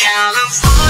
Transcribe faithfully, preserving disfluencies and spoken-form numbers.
California.